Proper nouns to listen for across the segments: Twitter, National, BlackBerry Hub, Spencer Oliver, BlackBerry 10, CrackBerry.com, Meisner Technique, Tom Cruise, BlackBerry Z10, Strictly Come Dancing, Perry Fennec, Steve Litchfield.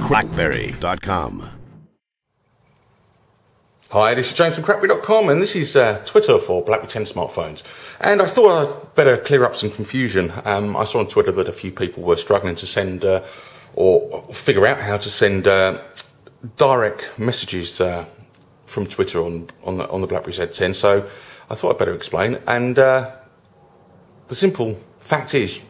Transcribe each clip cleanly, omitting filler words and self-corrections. BlackBerry.com. Hi, this is James from CrackBerry.com, and this is Twitter for BlackBerry 10 smartphones. And I thought I'd better clear up some confusion. I saw on Twitter that a few people were struggling to send or figure out how to send direct messages from Twitter on the BlackBerry Z10. So I thought I'd better explain. And the simple fact is,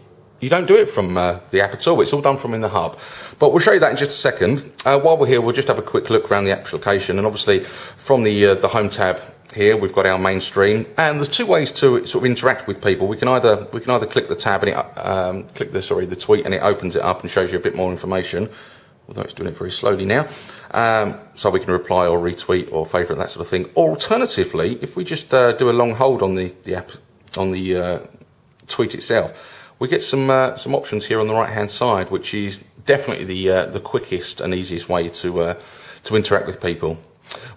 you don't do it from the app at all. It's all done from in the hub. But we'll show you that in just a second. While we're here, we'll just have a quick look around the application. And obviously, from the home tab here, we've got our main stream. And there's two ways to sort of interact with people. We can either click the tab and it click the tweet, and it opens it up and shows you a bit more information. Although it's doing it very slowly now. So we can reply or retweet or favourite, that sort of thing. Or alternatively, if we just do a long hold on the tweet itself, we get some options here on the right-hand side, which is definitely the quickest and easiest way to interact with people.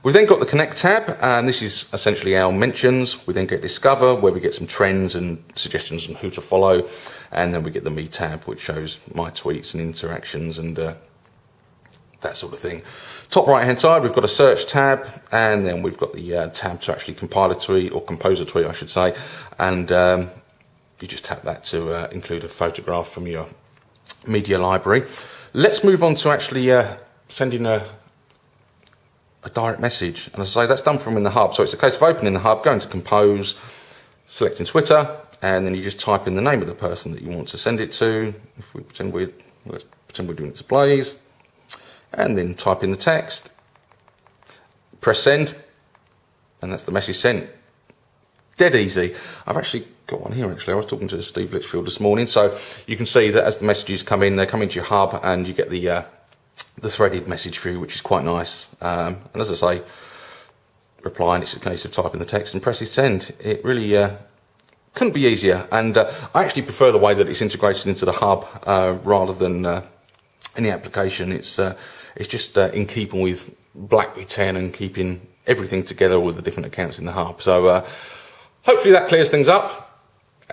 We've then got the Connect tab, and this is essentially our mentions. We then get Discover, where we get some trends and suggestions on who to follow, and then we get the Me tab, which shows my tweets and interactions and that sort of thing. Top right-hand side, we've got a Search tab, and then we've got the tab to actually compile a tweet, or compose a tweet, I should say, and you just tap that to include a photograph from your media library. Let's move on to actually sending a direct message. And as I say, that's done from in the hub. So it's a case of opening the hub, going to compose, selecting Twitter, and then you just type in the name of the person that you want to send it to. If we let's pretend we're doing displays, and then type in the text, press send, and that's the message sent. Dead easy. I've actually got one here, actually. I was talking to Steve Litchfield this morning, so you can see that as the messages come in, they come into your hub, and you get the threaded message for you, which is quite nice. And as I say, reply, and it's a case of typing the text and pressing send. It really couldn't be easier, and I actually prefer the way that it's integrated into the hub rather than in the application. It's just in keeping with BlackBerry 10 and keeping everything together with the different accounts in the hub. So hopefully that clears things up.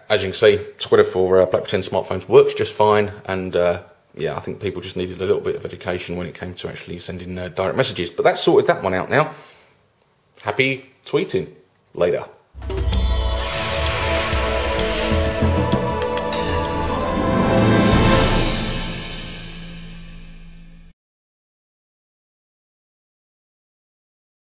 As you can see, Twitter for BlackBerry 10 smartphones works just fine, and yeah, I think people just needed a little bit of education when it came to actually sending direct messages. But that's sorted that one out now. Happy tweeting. Later.